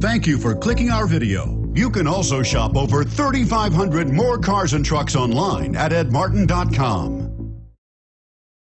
Thank you for clicking our video. You can also shop over 3,500 more cars and trucks online at EdMartin.com.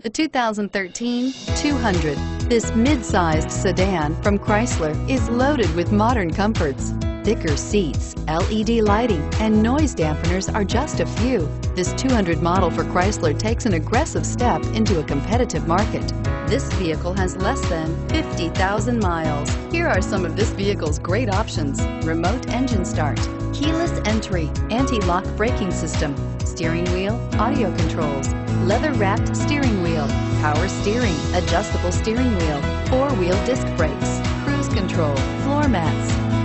The 2013 200. This mid-sized sedan from Chrysler is loaded with modern comforts. Thicker seats, LED lighting, and noise dampeners are just a few. This 200 model for Chrysler takes an aggressive step into a competitive market. This vehicle has less than 50,000 miles. Here are some of this vehicle's great options: remote engine start, keyless entry, anti-lock braking system, steering wheel audio controls, leather-wrapped steering wheel, power steering, adjustable steering wheel, four-wheel disc brakes, cruise control, floor mats.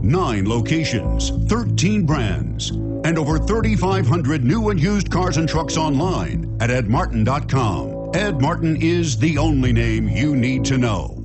Nine locations, 13 brands, and over 3,500 new and used cars and trucks online at EdMartin.com. Ed Martin is the only name you need to know.